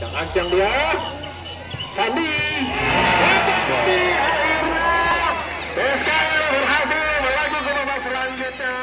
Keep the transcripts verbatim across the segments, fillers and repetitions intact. yang ancang dia Sandi. Sandi akhirnya P S K L berhasil melaju ke babak selanjutnya.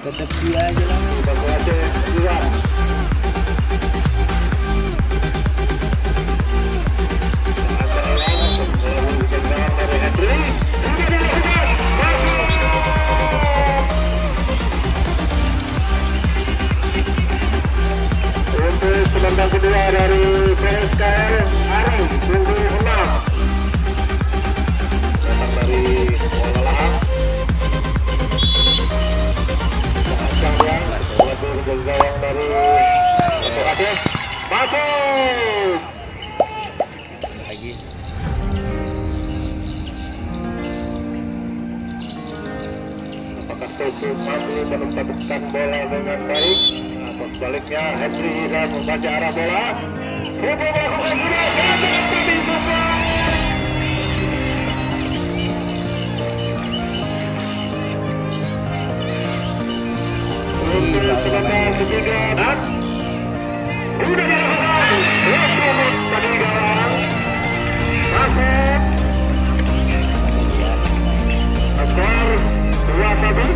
Tetap gila aja lah, tetap gila aja ya. Untuk penendang kedua dari P S K L Ari, unggul enam datang dari Walalaang. Gawang dari untuk Aceh masuk lagi. Apakah Tosu masih menempatkan bola dengan baik atau sebaliknya? Henry Isan membaca arah bola, Rupo melakukan bola dan tadi super. Penendang ketiga dan udah dilakukan langsung tadi garang masuk skor dua satu.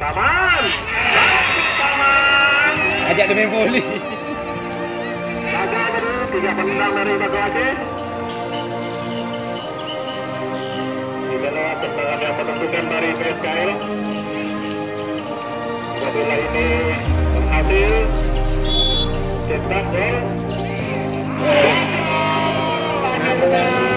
Taman, Taman, ajak demi poli. Tiga penendang dari Batu Aceh. Tiga lewat tentang ada penentukan dari P S K L. Apabila ini berhasil cetak gol.